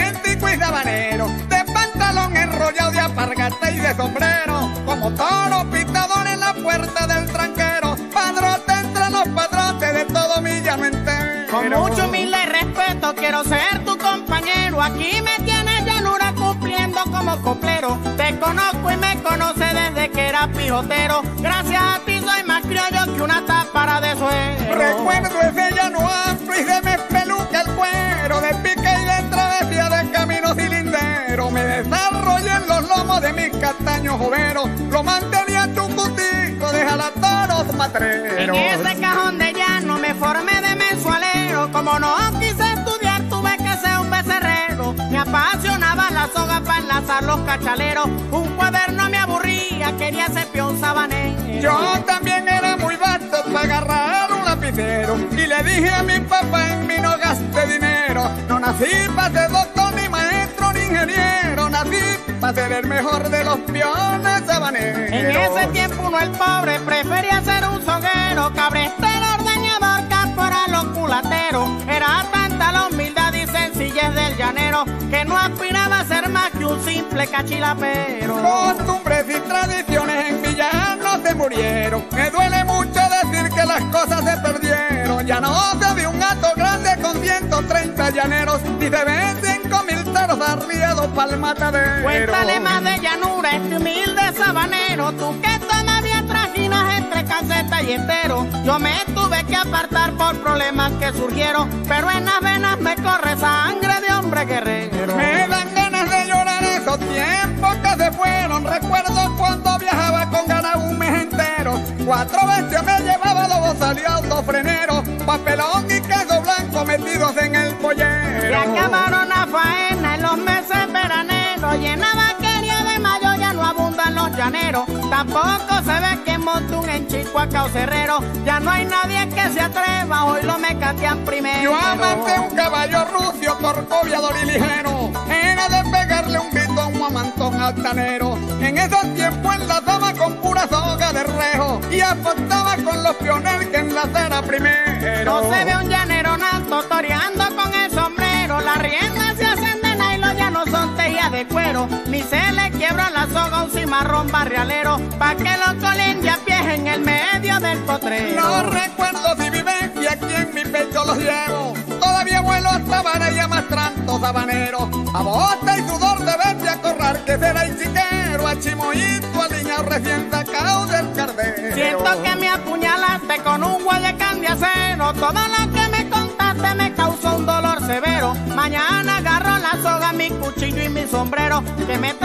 en pico y de habanero, de pantalón enrollado, de alpargata y de sombrero, como toro pitador en la puerta del tranquero, padrote entre los padrotes de todo mi llano entero. Con mucho humilde respeto quiero ser tu compañero, aquí me tienes llanura cumpliendo como coplero, te conozco y me conoces desde que era pijotero, gracias a ti soy más criollo que una tapara de suero. Recuerdo ese llano amplio y se me peluca el cuero, de pique y de travesía de caminos y linderos, me desarrollé en los lomos de mis castaños joveros, lo mantenía chucutico de jalatoros matreros. En ese cajón de llano me formé de mensualero, como no quise estudiar tuve que ser un becerrero, me apasionaba la soga para enlazar los cachaleros, un cuaderno me aburría, quería ser peón sabanero. Yo también era muy vasto para agarrar un lapicero, y le dije a mi papá, en mí no gasté dinero, no nací para ser doctor, ni maestro, ni ingeniero, nací para ser el mejor de los peones sabaneros. En ese tiempo uno el pobre prefería ser un zoguero, cabrestero, ordeñador, caporal o culatero, era tanta la humildad y sencillez del llanero, que no aspiraba a ser más que un simple cachilapero. Costumbres y tradiciones en mi llano se murieron, me duele mucho decir que las cosas se perdieron, ya no se ve un gato grande con 130 llaneros, ni se ven 5.000 toros arriados pa'l matadero. Cuéntale más de llanura este humilde sabanero, tú que todavía trajinas entre calceta y estero, yo me tuve que apartar por problemas que surgieron, pero en las venas me corre sangre de hombre guerrero. Me dan ganas de llorar esos tiempos que se fueron, recuerdo cuando viajaba con ganas un mes entero, 4 veces me llevaba 2 salidos, 2 freneros, papelón y queso blanco metidos en el pollero. Se acabaron la faena en los meses veraneros, llenaba quería de mayo, ya no abundan los llaneros, tampoco se ve que monte un en Chicoacá o Cerrero, ya no hay nadie que se atreva, hoy lo me catean primero. Yo amante un caballo rucio, corcoviador y ligero, era de pegarle un grito a un mamantón altanero, en esos tiempos enlazaba con pura soga de rejo, y apostaba con los pioneros que enlazara primero. No se ve un llanero nato toreando con el sombrero, la rienda se hacen de nylon, ya no son tejidas de cuero, ni se le quiebra la soga a un cimarrón barrialero, pa' que los colen de a pies en el medio del potrero. No recuerdo si vivencia, aquí en mi pecho los llevo, todavía vuelo hasta vara y amastranto sabanero, a bota y sudor de verte a correr que será y chiquero, a chimoito aliñado recién sacado del cardero. Siento que me apuñalaste con un guayacán de acero, todo lo que me contaste me causó un dolor severo, mañana agarro la soga, mi cuchillo y mi sombrero, que me